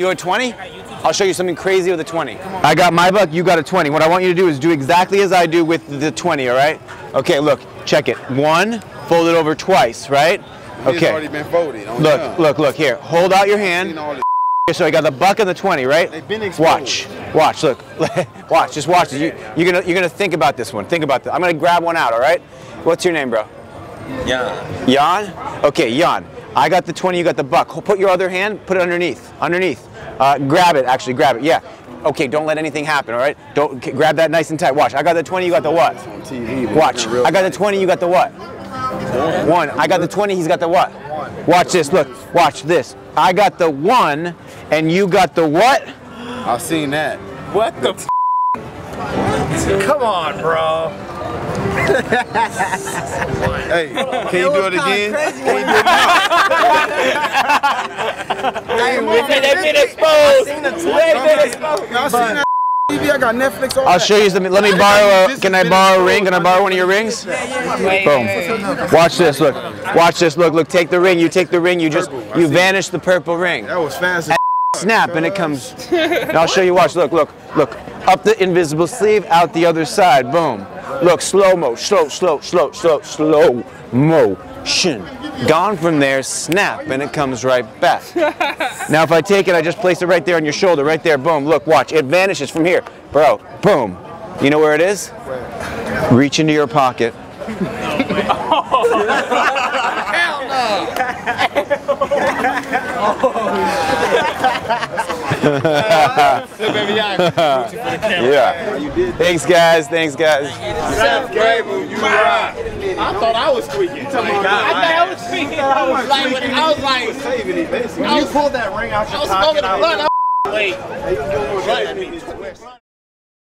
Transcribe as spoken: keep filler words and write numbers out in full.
You have a twenty? I'll show you something crazy with a twenty. I got my buck, you got a twenty. What I want you to do is do exactly as I do with the twenty, all right? Okay, look, check it. One, fold it over twice, right? Okay. It's already been folded. Look, look, look, here. Hold out your hand. So I got the buck and the twenty, right? They've been watch, watch, look, watch, just watch. You, you're gonna, you're gonna think about this one. Think about this. I'm gonna grab one out, all right? What's your name, bro? Jan. Jan? Okay, Jan. I got the twenty, you got the buck. Put your other hand, put it underneath, underneath. Uh, grab it, actually, grab it, yeah. Okay, don't let anything happen, all right? Don't okay, grab that nice and tight. Watch, I got the twenty, you got the what? Watch, I got the twenty, you got the what? One, I got the twenty, he's got the what? Watch this, look, watch this. I got the one, and you got the what? I've seen that. What the f***? Come on, bro. Hey, can you do it again? Can you do it now? Hey, they've been exposed. They've been exposed. Y'all seen that T V? I got Netflix on. I'll show you something. Let me borrow. A, can I borrow a ring? Can I borrow one of your rings? Boom. Watch this. Look. Watch this. Look. Look. Take the ring. You take the ring. You just you vanish the purple ring. That was fast. Snap, and it comes. And I'll show you. Watch. Look. Look. Look. Up the invisible sleeve. Out the other side. Boom. Look, slow-mo, slow, slow, slow, slow, slow motion. Gone from there, snap, and it comes right back. Now if I take it, I just place it right there on your shoulder, right there, boom, look, watch. It vanishes from here, bro, boom. You know where it is? Reach into your pocket. Hell no! Yeah. Thanks, guys. Thanks, guys. I thought I was tweaking. I thought I was tweaking. I was like, I was like, when you pulled that ring out your pocket, I was smoking a blunt. Wait.